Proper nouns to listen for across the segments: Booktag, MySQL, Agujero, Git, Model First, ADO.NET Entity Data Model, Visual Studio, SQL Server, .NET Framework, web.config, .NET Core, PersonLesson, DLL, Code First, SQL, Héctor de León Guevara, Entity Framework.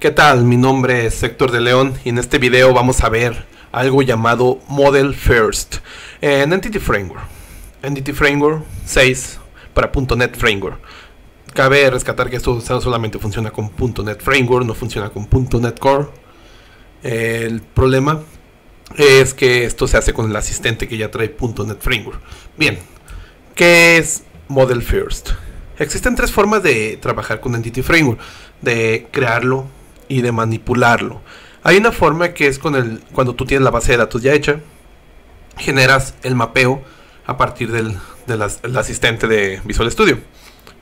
¿Qué tal? Mi nombre es Héctor de León y en este video vamos a ver algo llamado Model First en Entity Framework. Entity Framework 6 para .NET Framework. Cabe rescatar que esto solamente funciona con .NET Framework, no funciona con .NET Core. El problema es que esto se hace con el asistente que ya trae .NET Framework. Bien, ¿qué es Model First? Existen tres formas de trabajar con Entity Framework, de crearlo y de manipularlo. Hay una forma que es cuando tú tienes la base de datos ya hecha, generas el mapeo a partir del asistente de Visual Studio.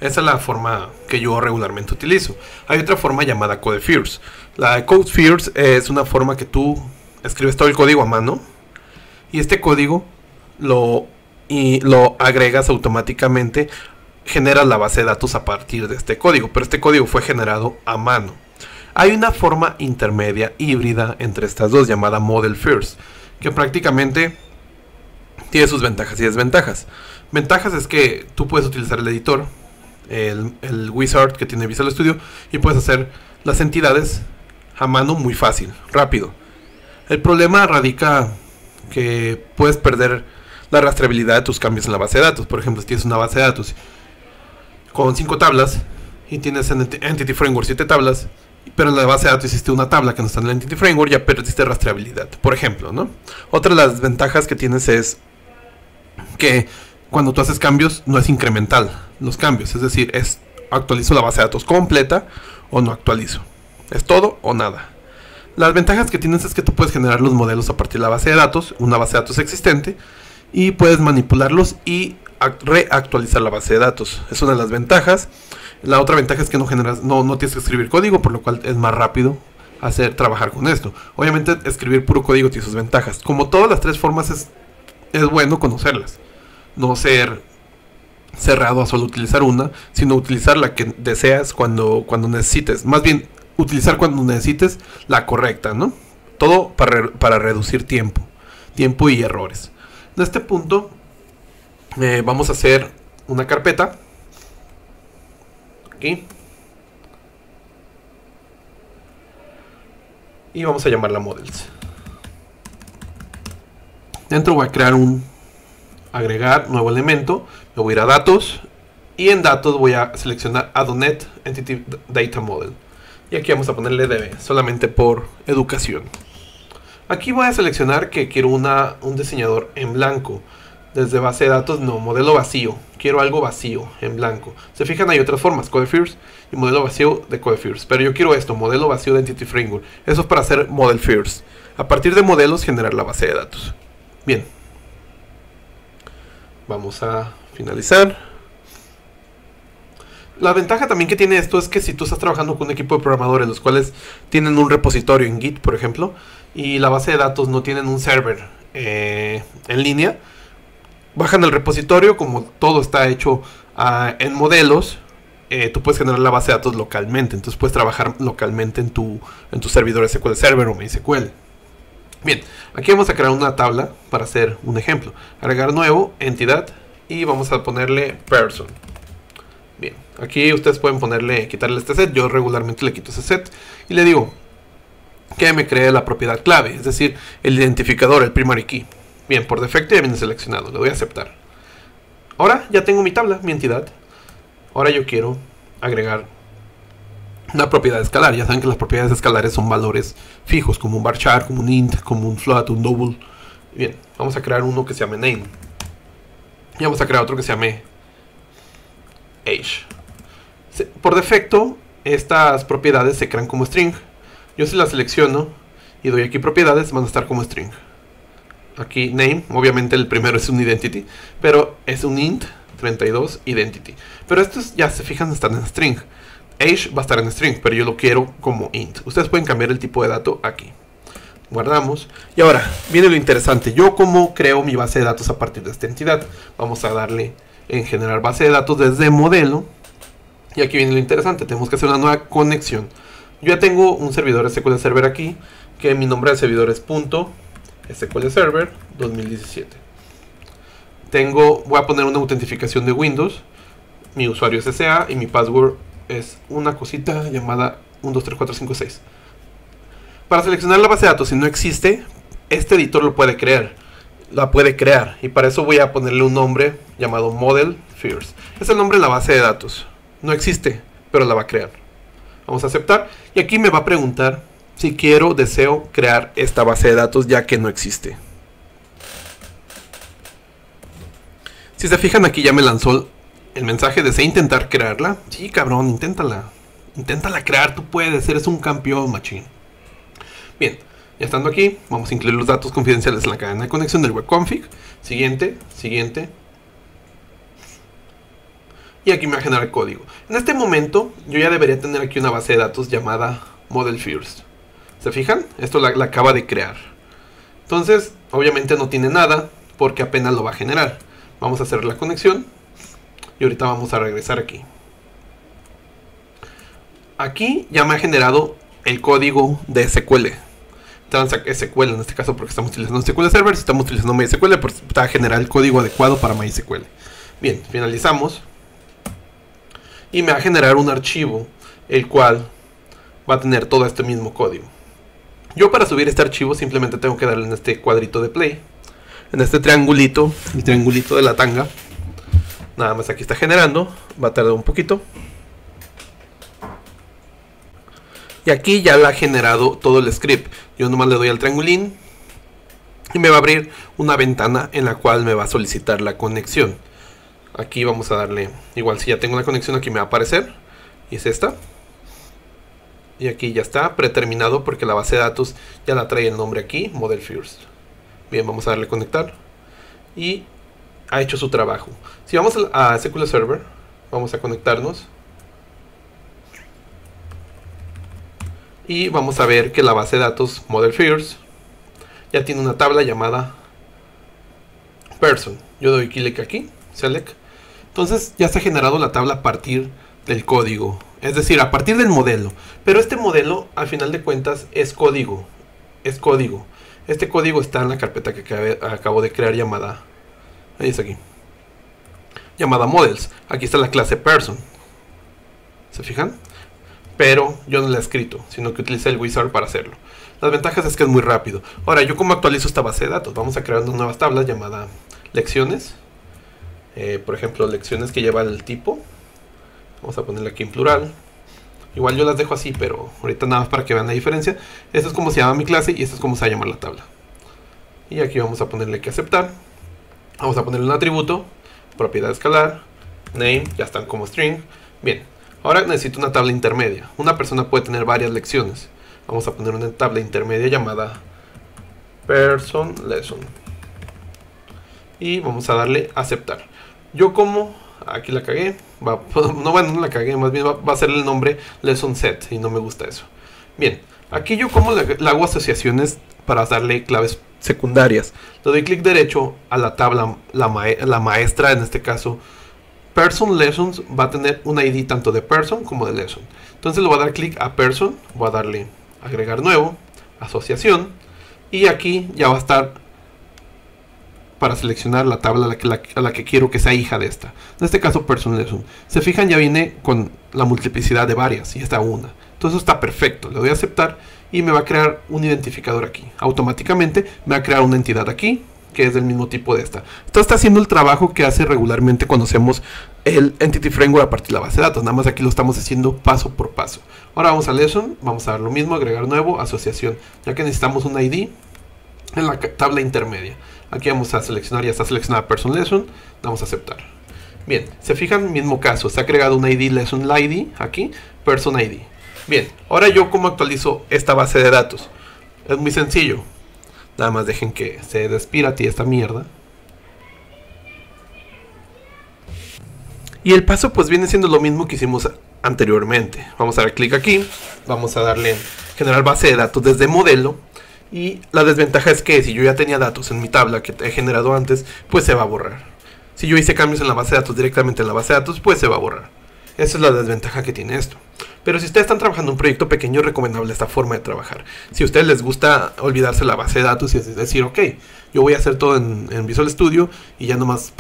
Esa es la forma que yo regularmente utilizo. Hay otra forma llamada Code First. La Code First es una forma que tú escribes todo el código a mano y este código lo agregas automáticamente, generas la base de datos a partir de este código, pero este código fue generado a mano. Hay una forma intermedia híbrida entre estas dos llamada Model First, que prácticamente tiene sus ventajas y desventajas. Ventajas es que tú puedes utilizar el editor, el wizard que tiene Visual Studio, y puedes hacer las entidades a mano muy fácil, rápido. El problema radica que puedes perder la rastreabilidad de tus cambios en la base de datos. Por ejemplo, si tienes una base de datos con 5 tablas y tienes en Entity Framework 7 tablas, pero en la base de datos hiciste una tabla que no está en el Entity Framework, ya perdiste rastreabilidad, por ejemplo, ¿no? Otra de las desventajas que tienes es que cuando tú haces cambios, no es incremental los cambios, es decir, es actualizo la base de datos completa o no actualizo, es todo o nada. Las ventajas que tienes es que tú puedes generar los modelos a partir de la base de datos, una base de datos existente, y puedes manipularlos y reactualizar la base de datos. Es una de las ventajas. La otra ventaja es que no tienes que escribir código, por lo cual es más rápido trabajar con esto. Obviamente escribir puro código tiene sus ventajas. Como todas las tres formas es bueno conocerlas. No ser cerrado a solo utilizar una, sino utilizar la que deseas cuando necesites. Más bien, utilizar cuando necesites la correcta, ¿no? Todo para reducir tiempo y errores. En este punto vamos a hacer una carpeta. Aquí. Y vamos a llamarla Models. Dentro voy a crear agregar nuevo elemento. Me voy a ir a datos. Y en datos voy a seleccionar ADO.NET Entity Data Model. Y aquí vamos a ponerle DB, solamente por educación. Aquí voy a seleccionar que quiero un diseñador en blanco. Desde base de datos, no, modelo vacío. Quiero algo vacío, en blanco. Se fijan, hay otras formas, Code First y modelo vacío de Code First. Pero yo quiero esto, modelo vacío de Entity Framework. Eso es para hacer Model First. A partir de modelos, generar la base de datos. Bien. Vamos a finalizar. La ventaja también que tiene esto es que si tú estás trabajando con un equipo de programadores, los cuales tienen un repositorio en Git, por ejemplo, y la base de datos no tienen un server en línea, bajan el repositorio, como todo está hecho en modelos, tú puedes generar la base de datos localmente. Entonces puedes trabajar localmente en tu servidor SQL Server o MySQL. Bien, aquí vamos a crear una tabla para hacer un ejemplo. Agregar nuevo, entidad, y vamos a ponerle person. Bien, aquí ustedes pueden quitarle este set. Yo regularmente le quito ese set y le digo que me cree la propiedad clave, es decir, el identificador, el primary key. Bien, por defecto ya viene seleccionado. Le voy a aceptar. Ahora ya tengo mi tabla, mi entidad. Ahora yo quiero agregar una propiedad escalar. Ya saben que las propiedades escalares son valores fijos, como un bar chart, como un int, como un float, un double. Bien, vamos a crear uno que se llame name. Y vamos a crear otro que se llame age. Por defecto, estas propiedades se crean como string. Yo si las selecciono y doy aquí propiedades, van a estar como string. Aquí name, obviamente el primero es un identity, pero es un int 32 identity. Pero estos ya se fijan, están en string. Age va a estar en string, pero yo lo quiero como int. Ustedes pueden cambiar el tipo de dato aquí. Guardamos. Y ahora viene lo interesante. Yo cómo creo mi base de datos a partir de esta entidad. Vamos a darle en generar base de datos desde modelo. Y aquí viene lo interesante. Tenemos que hacer una nueva conexión. Yo ya tengo un servidor SQL Server aquí, que mi nombre de servidor es SQL Server 2017. Voy a poner una autentificación de Windows. Mi usuario es SA y mi password es una cosita llamada 1, 2, 3, 4, 5, 6. Para seleccionar la base de datos, si no existe, este editor lo puede crear. La puede crear. Y para eso voy a ponerle un nombre llamado Model First. Es el nombre de la base de datos. No existe, pero la va a crear. Vamos a aceptar. Y aquí me va a preguntar si quiero, deseo crear esta base de datos ya que no existe. Si se fijan, aquí ya me lanzó el mensaje. Desea intentar crearla. Sí, cabrón, inténtala. Inténtala crear, tú puedes, eres un campeón, machín. Bien, ya estando aquí, vamos a incluir los datos confidenciales en la cadena de conexión del webconfig. Siguiente, siguiente. Y aquí me va a generar código. En este momento, yo ya debería tener aquí una base de datos llamada Model First. ¿Se fijan? Esto la acaba de crear. Entonces, obviamente no tiene nada, porque apenas lo va a generar. Vamos a hacer la conexión. Y ahorita vamos a regresar aquí. Aquí ya me ha generado el código de SQL. SQL en este caso porque estamos utilizando SQL Server. Si estamos utilizando MySQL, pues va a generar el código adecuado para MySQL. Bien, finalizamos. Y me va a generar un archivo, el cual va a tener todo este mismo código. Yo para subir este archivo simplemente tengo que darle en este cuadrito de play. En este triangulito, el triangulito de la tanga. Nada más aquí está generando. Va a tardar un poquito. Y aquí ya la ha generado todo el script. Yo nomás le doy al triangulín y me va a abrir una ventana en la cual me va a solicitar la conexión. Aquí vamos a darle, igual si ya tengo la conexión aquí me va a aparecer. Y es esta. Y aquí ya está preterminado porque la base de datos ya la trae el nombre aquí, Model First. Bien, vamos a darle a conectar. Y ha hecho su trabajo. Si vamos a SQL Server, vamos a conectarnos. Y vamos a ver que la base de datos Model First ya tiene una tabla llamada Person. Yo doy clic aquí, Select. Entonces ya se ha generado la tabla a partir del código. Es decir, a partir del modelo. Pero este modelo, al final de cuentas, es código. Es código. Este código está en la carpeta que acabo de crear llamada... Ahí está aquí. Llamada Models. Aquí está la clase Person. ¿Se fijan? Pero yo no la he escrito, sino que utilicé el wizard para hacerlo. Las ventajas es que es muy rápido. Ahora, ¿yo cómo actualizo esta base de datos? Vamos a crear unas nuevas tablas llamadas lecciones. Por ejemplo, lecciones que lleva el tipo. Vamos a ponerla aquí en plural. Igual yo las dejo así, pero ahorita nada más para que vean la diferencia. Esto es como se llama mi clase y esto es como se va a llamar la tabla. Y aquí vamos a ponerle que aceptar. Vamos a ponerle un atributo. Propiedad escalar. Name. Ya están como string. Bien. Ahora necesito una tabla intermedia. Una persona puede tener varias lecciones. Vamos a poner una tabla intermedia llamada PersonLesson. Y vamos a darle a aceptar. Yo como... Aquí la cagué. No la cagué. Más bien va a ser el nombre Lesson Set. Y no me gusta eso. Bien. Aquí yo como le hago asociaciones para darle claves secundarias. Le doy clic derecho a la tabla, la maestra en este caso. Person Lessons va a tener un ID tanto de Person como de Lesson. Entonces le voy a dar clic a Person. Voy a darle agregar nuevo. Asociación. Y aquí ya va a estar para seleccionar la tabla a la que quiero que sea hija de esta. En este caso Person Lesson. Se fijan, ya viene con la multiplicidad de varias. Y esta una. Entonces está perfecto. Le doy a aceptar. Y me va a crear un identificador aquí. Automáticamente me va a crear una entidad aquí. Que es del mismo tipo de esta. Esto está haciendo el trabajo que hace regularmente cuando hacemos el Entity Framework a partir de la base de datos. Nada más aquí lo estamos haciendo paso por paso. Ahora vamos a Lesson. Vamos a dar lo mismo. Agregar nuevo. Asociación. Ya que necesitamos un ID en la tabla intermedia. Aquí vamos a seleccionar. Ya está seleccionada Person Lesson. Damos a aceptar. Bien. Se fijan. Mismo caso. Se ha agregado un ID Lesson ID. Aquí. Person ID. Bien. Ahora yo cómo actualizo esta base de datos. Es muy sencillo. Nada más dejen que se despirate esta mierda. Y el paso pues viene siendo lo mismo que hicimos anteriormente. Vamos a dar clic aquí. Vamos a darle generar base de datos desde modelo. Y la desventaja es que si yo ya tenía datos en mi tabla que he generado antes, pues se va a borrar. Si yo hice cambios en la base de datos directamente en la base de datos, pues se va a borrar. Esa es la desventaja que tiene esto. Pero si ustedes están trabajando en un proyecto pequeño, es recomendable esta forma de trabajar. Si a ustedes les gusta olvidarse la base de datos y decir, ok, yo voy a hacer todo en Visual Studio y ya nomás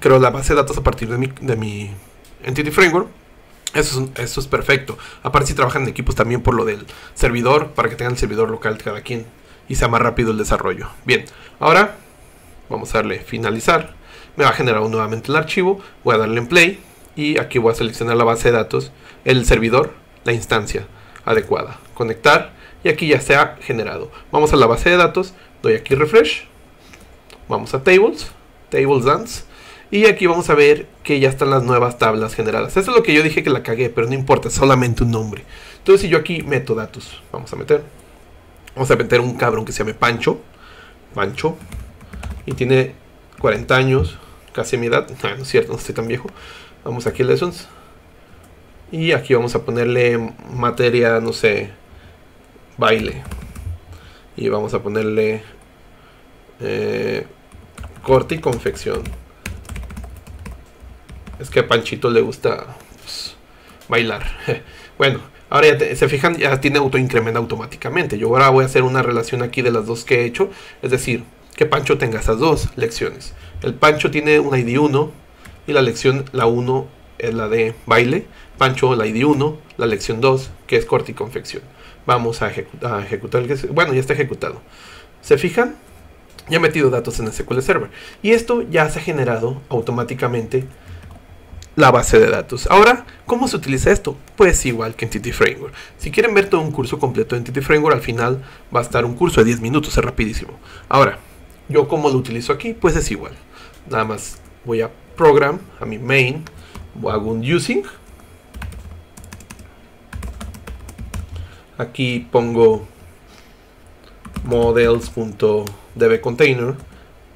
creo la base de datos a partir de mi Entity Framework, Eso es perfecto. Aparte si trabajan en equipos también por lo del servidor, para que tengan el servidor local cada quien y sea más rápido el desarrollo. Bien, ahora vamos a darle finalizar. Me va a generar nuevamente el archivo. Voy a darle en play y aquí voy a seleccionar la base de datos, el servidor, la instancia adecuada. Conectar y aquí ya se ha generado. Vamos a la base de datos, doy aquí refresh. Vamos a tables, tables dance. Y aquí vamos a ver que ya están las nuevas tablas generadas. Eso es lo que yo dije que la cagué, pero no importa, es solamente un nombre. Entonces si yo aquí meto datos, vamos a meter un cabrón que se llame Pancho, y tiene 40 años, casi mi edad. No, no es cierto, no estoy tan viejo. Vamos aquí a Lessons. Y aquí vamos a ponerle materia, no sé, baile. Y vamos a ponerle corte y confección. Es que a Panchito le gusta bailar. Bueno, ahora ya se fijan, ya tiene autoincremento automáticamente. Yo ahora voy a hacer una relación aquí de las dos que he hecho. Es decir, que Pancho tenga esas dos lecciones. El Pancho tiene una ID 1 y la lección, la 1 es la de baile. Pancho, la ID 1, la lección 2, que es corte y confección. Vamos a ejecutar el que... Bueno, ya está ejecutado. ¿Se fijan? Ya he metido datos en el SQL Server. Y esto ya se ha generado automáticamente la base de datos. Ahora, ¿cómo se utiliza esto? Pues igual que Entity Framework. Si quieren ver todo un curso completo de Entity Framework, al final va a estar un curso de 10 minutos, es rapidísimo. Ahora, ¿yo cómo lo utilizo aquí? Pues es igual. Nada más voy a program, a mi main, hago un using. Aquí pongo models.dbcontainer.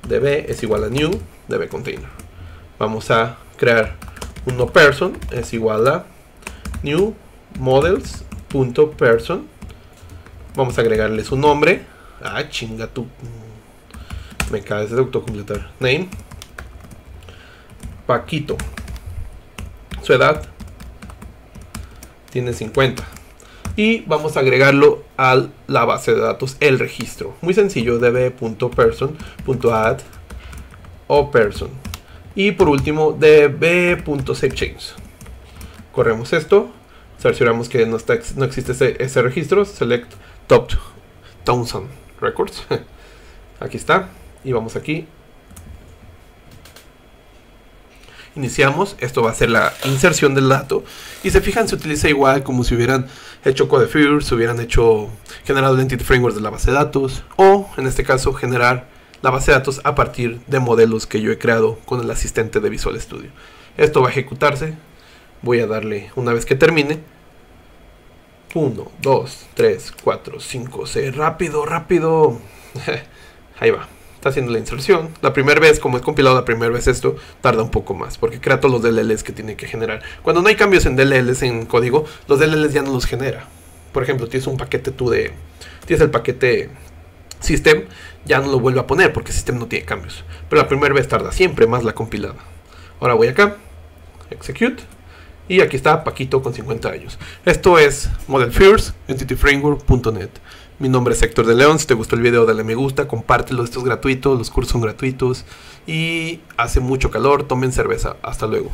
db es igual a new dbcontainer. Vamos a crear un no person, es igual a new models.person. Vamos a agregarle su nombre. Ah, chinga tú. Me caes de autocompletar. Name. Paquito. Su edad. Tiene 50. Y vamos a agregarlo a la base de datos, el registro. Muy sencillo, db.person.add o person. Y por último, db.saveChange. Corremos esto. Cercioramos que no existe ese registro. Select Thompson Records. Aquí está. Y vamos aquí. Iniciamos. Esto va a ser la inserción del dato. Y se fijan, se utiliza igual como si hubieran hecho Code First, si hubieran generado el Entity Framework de la base de datos. O, en este caso, generar la base de datos a partir de modelos que yo he creado con el asistente de Visual Studio. Esto va a ejecutarse. Voy a darle, una vez que termine, 1, 2, 3, 4, 5, 6. Rápido, rápido. Ahí va. Está haciendo la inserción. La primera vez, como es compilado la primera vez esto, tarda un poco más, porque crea todos los DLLs que tiene que generar. Cuando no hay cambios en DLLs en código, los DLLs ya no los genera. Por ejemplo, tienes un paquete tienes el paquete System, ya no lo vuelvo a poner porque System no tiene cambios. Pero la primera vez tarda siempre más la compilada. Ahora voy acá, execute, y aquí está Paquito con 50 años. Esto es Model First, EntityFramework.net. Mi nombre es Héctor de León. Si te gustó el video, dale me gusta, compártelo, esto es gratuito, los cursos son gratuitos. Y hace mucho calor, tomen cerveza. Hasta luego.